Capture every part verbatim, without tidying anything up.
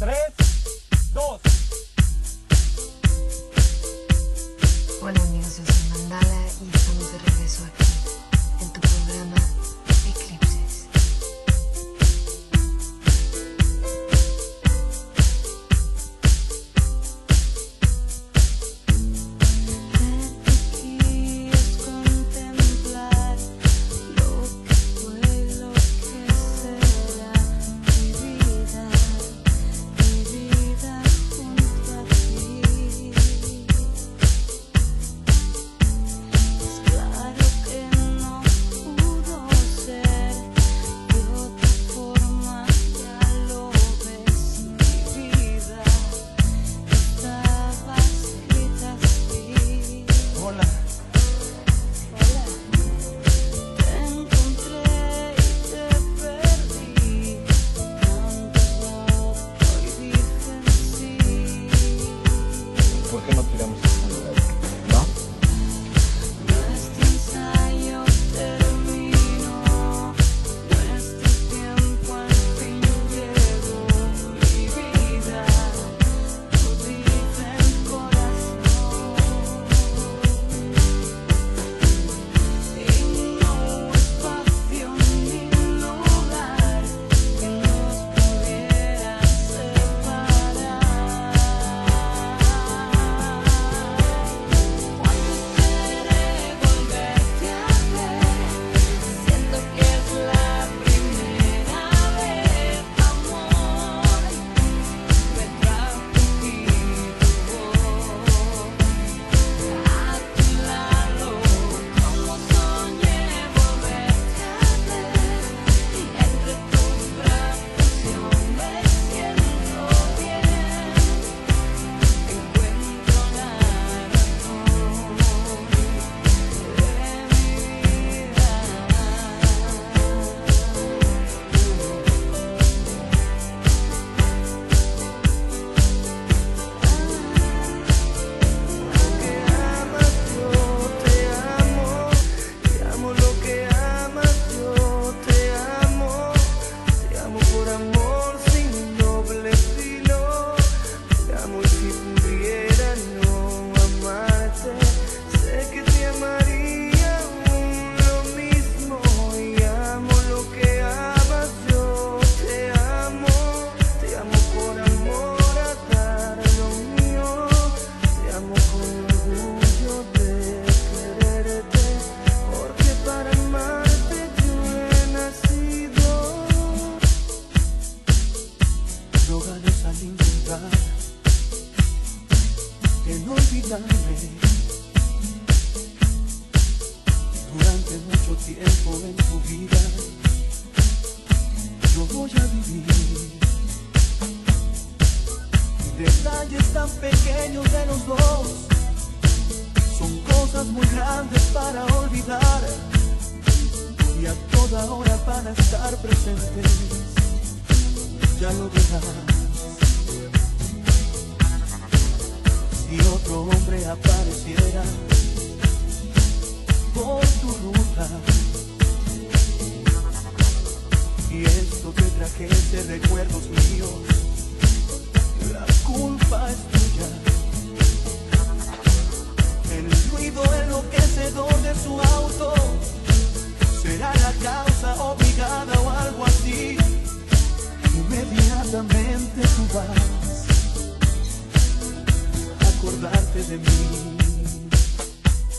tres, dos. Hola amigos, yo soy Mandala y estamos de regreso aquí en tu programa Eclipses.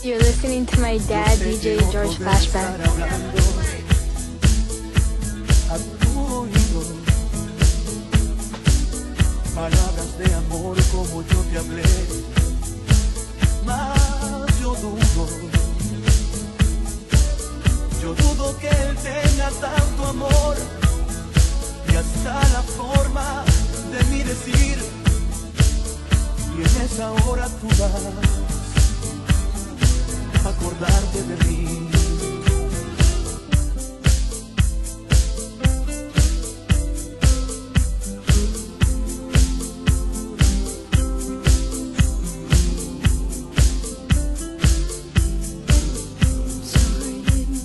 You're listening to my dad, D J Georges Flashback. A tu oído, palabras de amor como yo te hablé, mas yo dudo, yo dudo que él tenga tanto amor, y hasta la forma de mi decir, y en esa hora tú vas acordarte de mí. Soy de mi,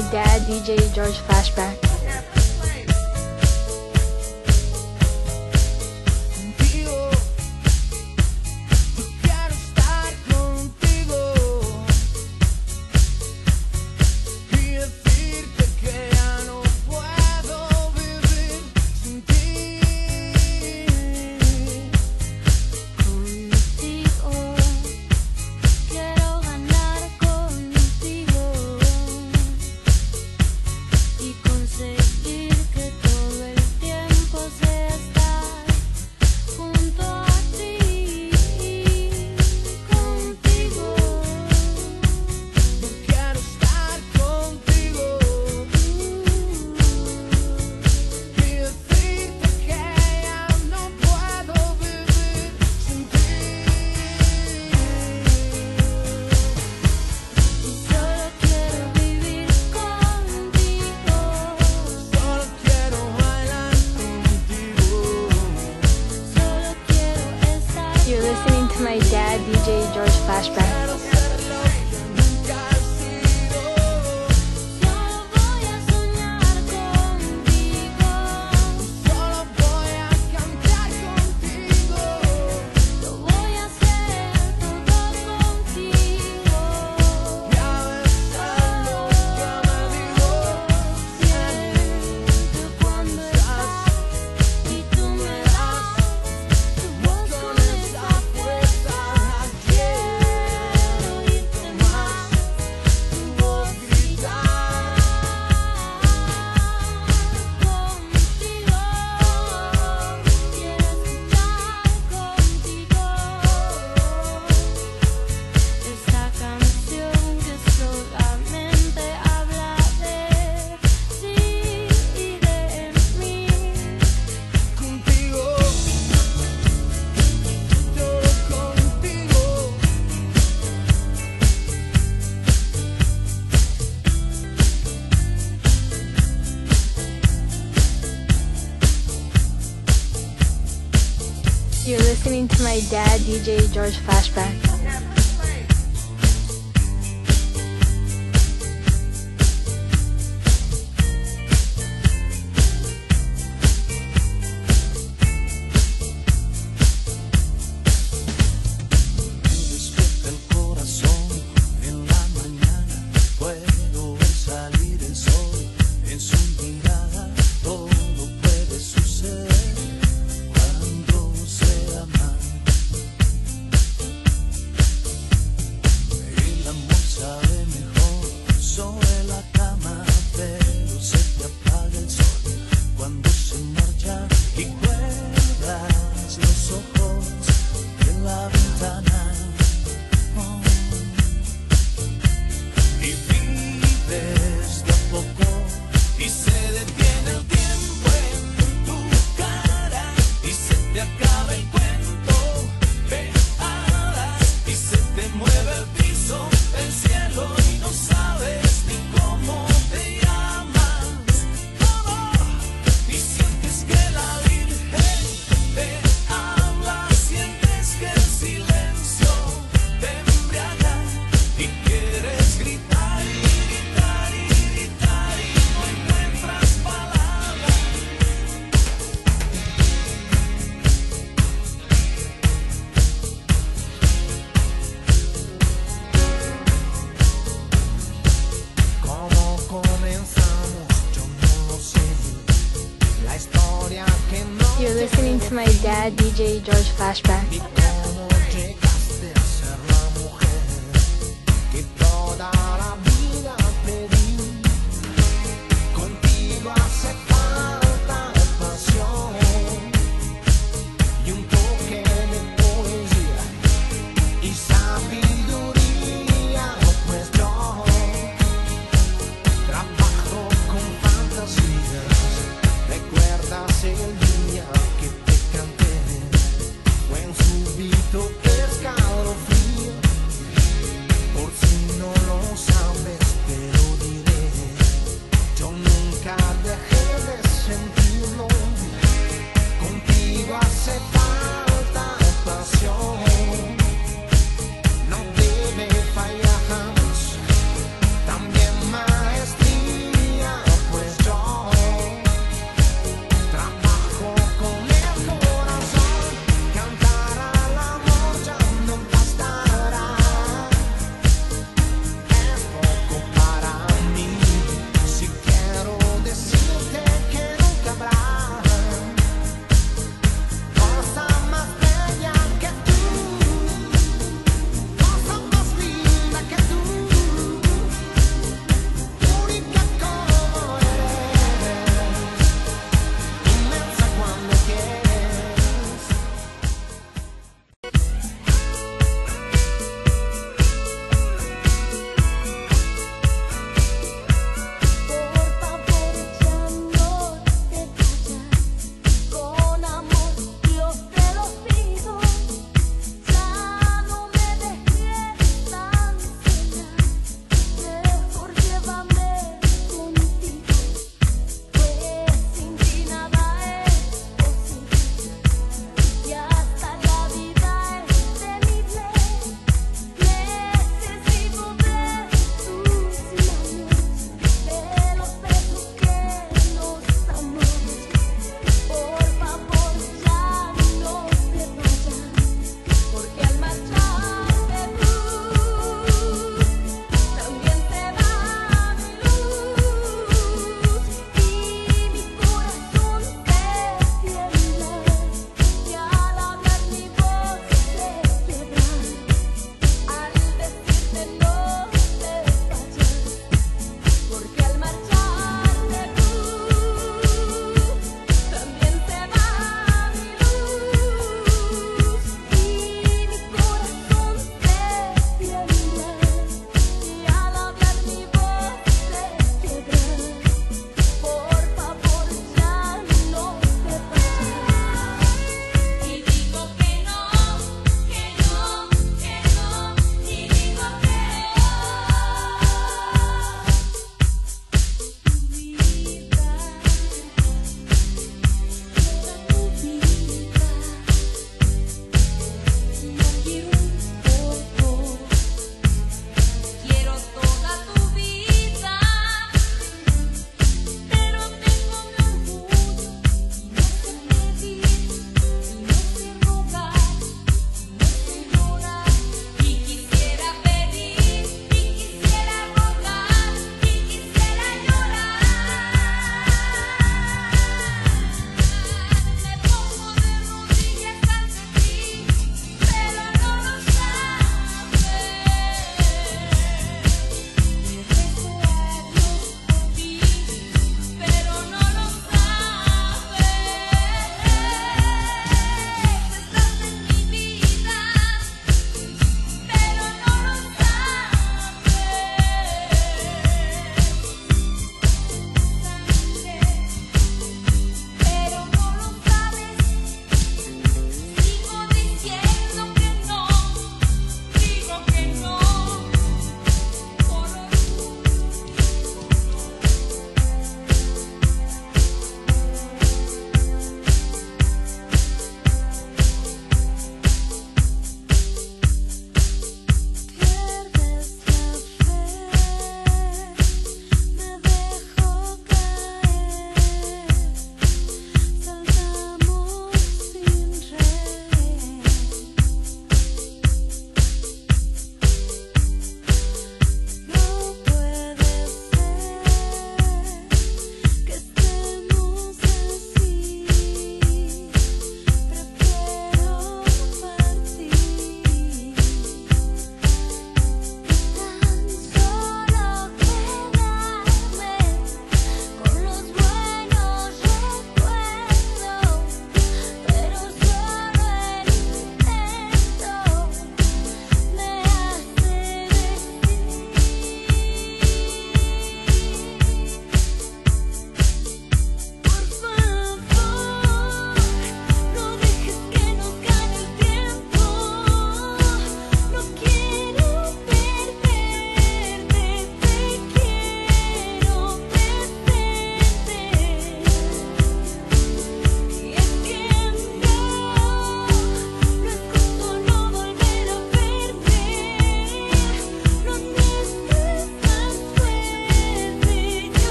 my dad, D J Georges Flashback. You're listening to my dad, D J Georges Flashback. You're listening to my dad, D J Georges Flashback. You're listening to my dad, D J Georges Flashback. Pescado frío, por si no lo sabes.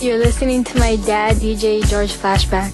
You're listening to my dad, D J Georges Flashback.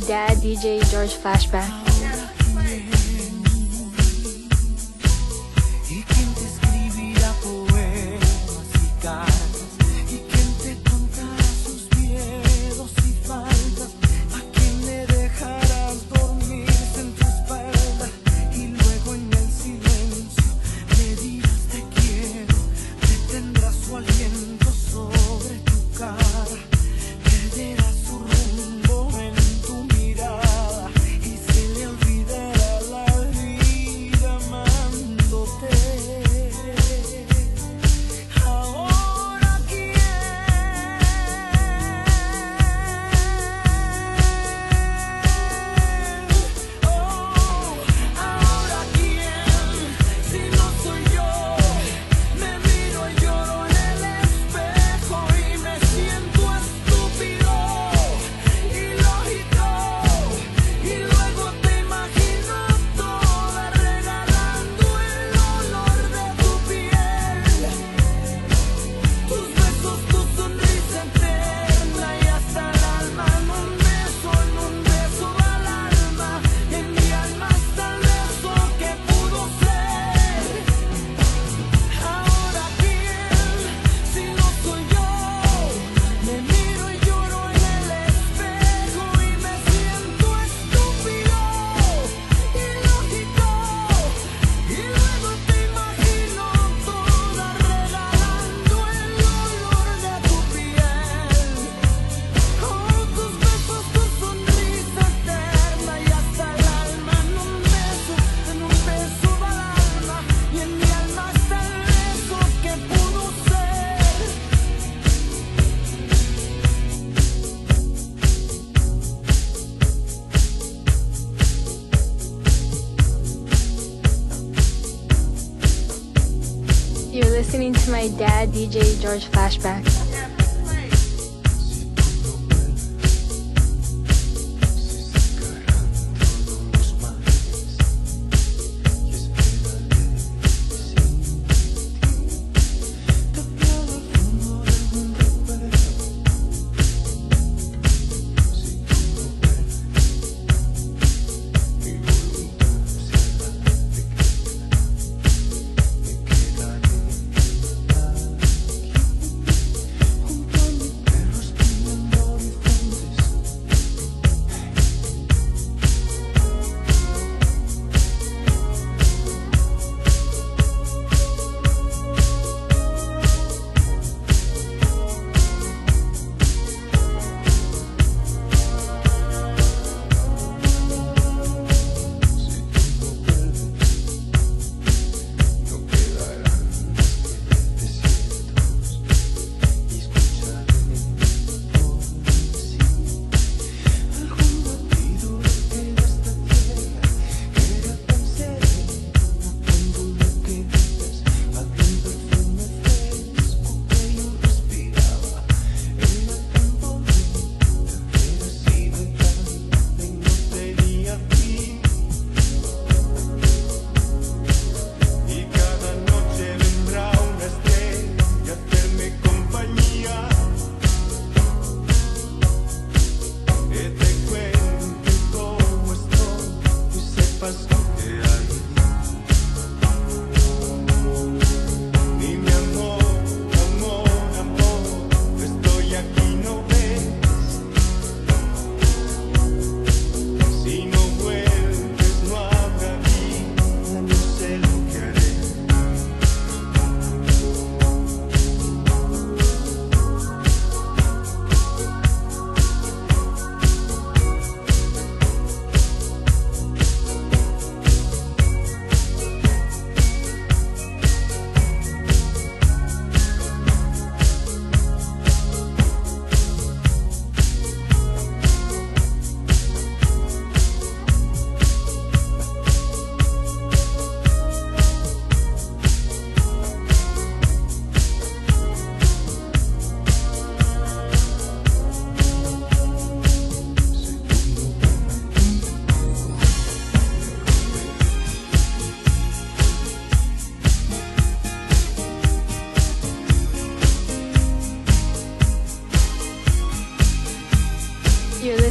my dad, D J Georges Flashback. You're listening to my dad, D J Georges Flashback.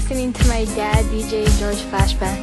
listening to my dad, D J Georges Flashback.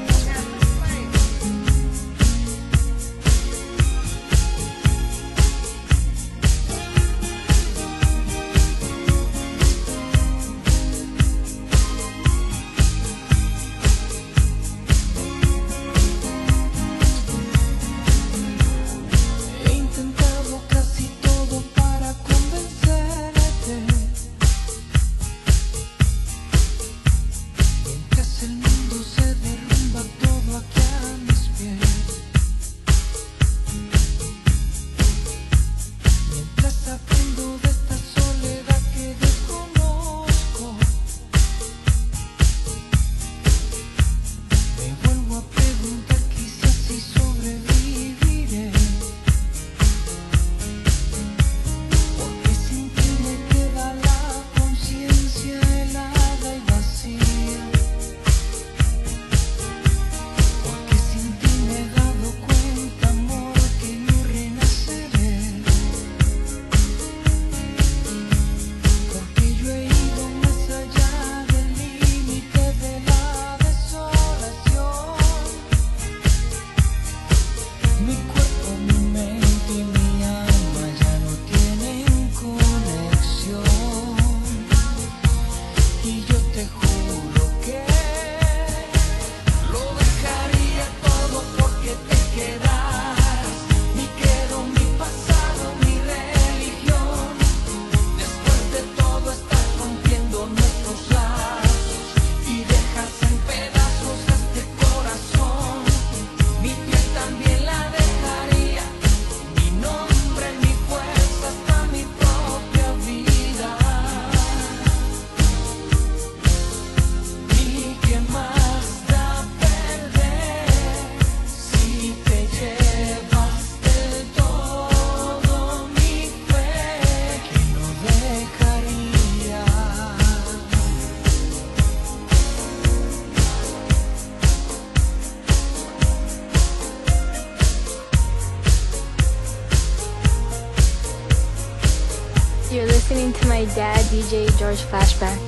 You're listening to my dad, D J Georges Flashback.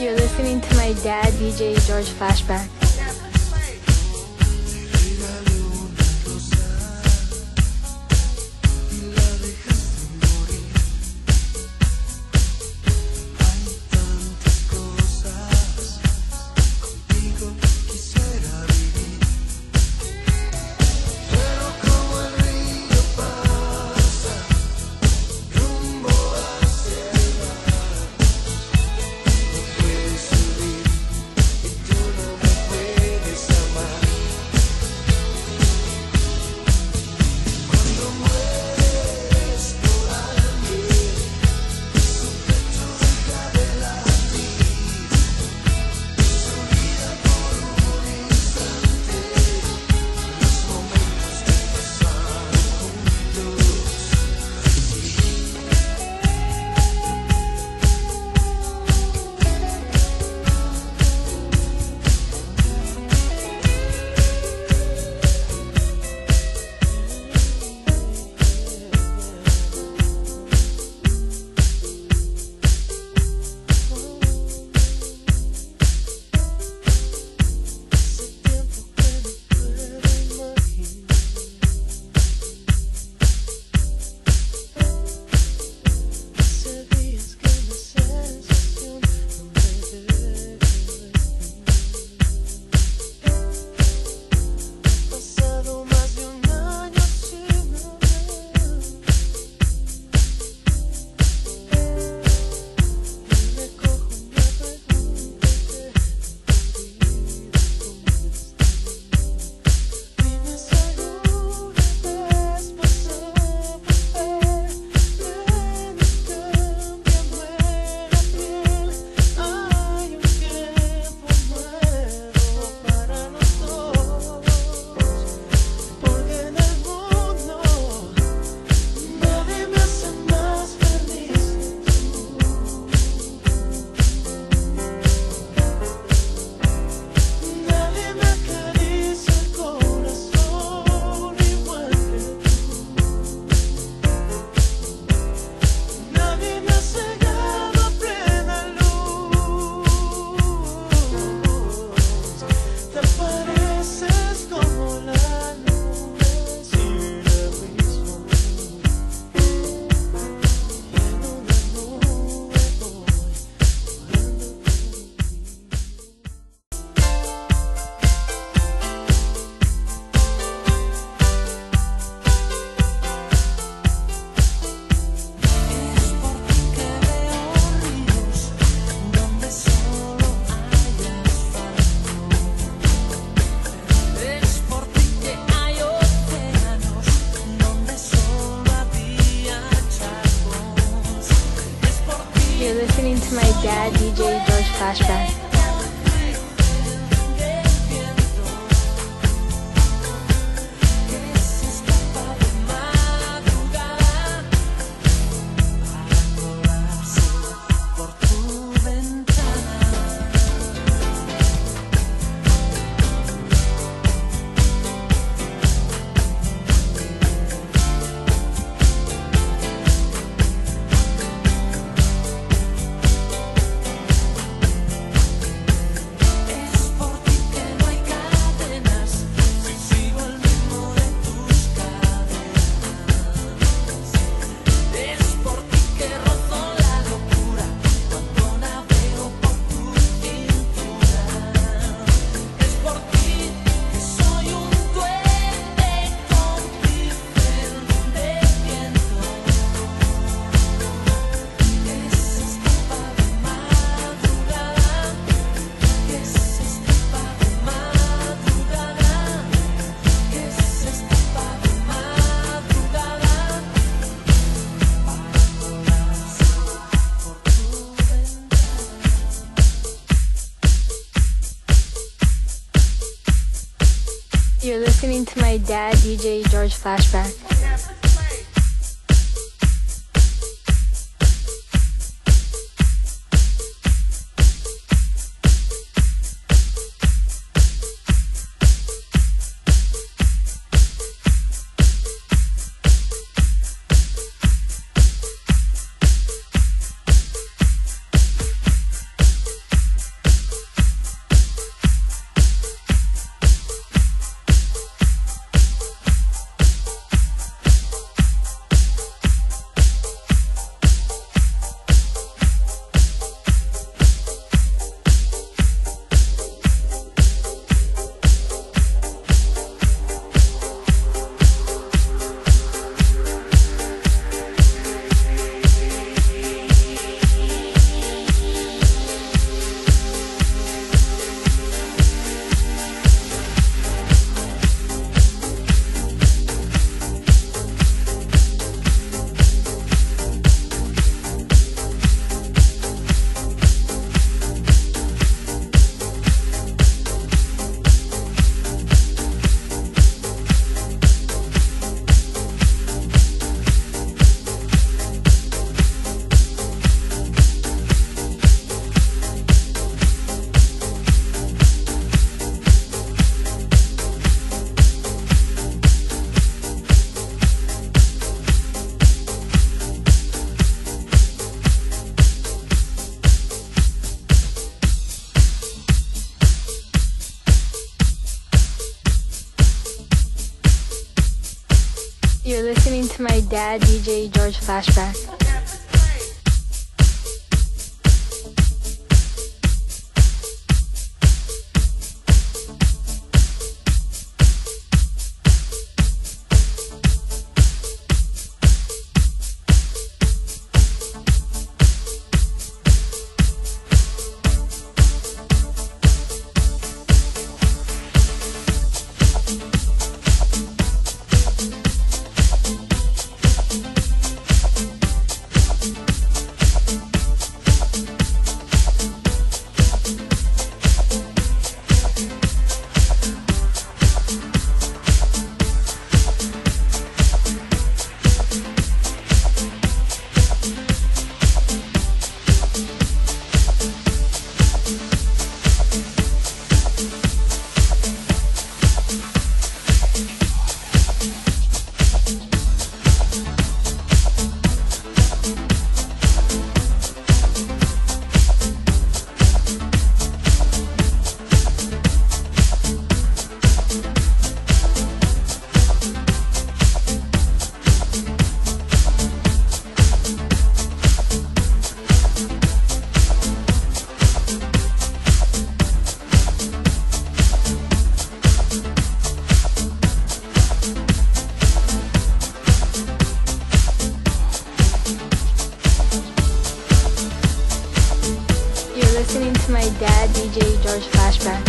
You're listening to my dad, D J Georges Flashback. Hay tantas cosas contigo. You're listening to my dad, D J Georges Flashback. You're listening to my dad, D J Georges Flashback. You're listening to my dad, D J Georges Flashback. Listening to my dad, D J Georges Flashback.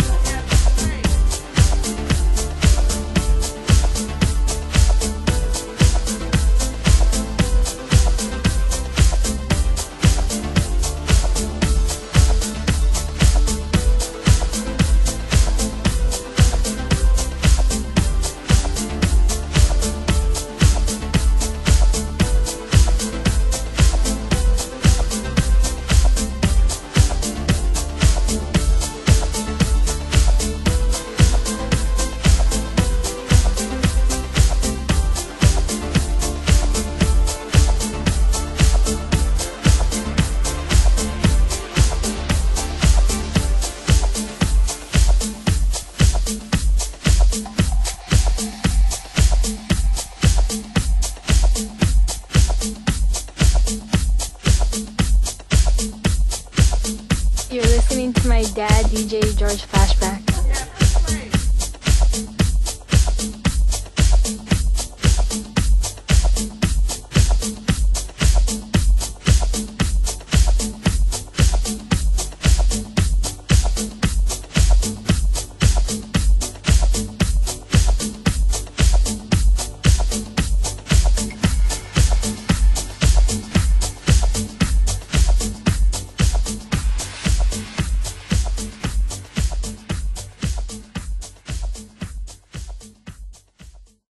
my dad, D J Georges Flashback.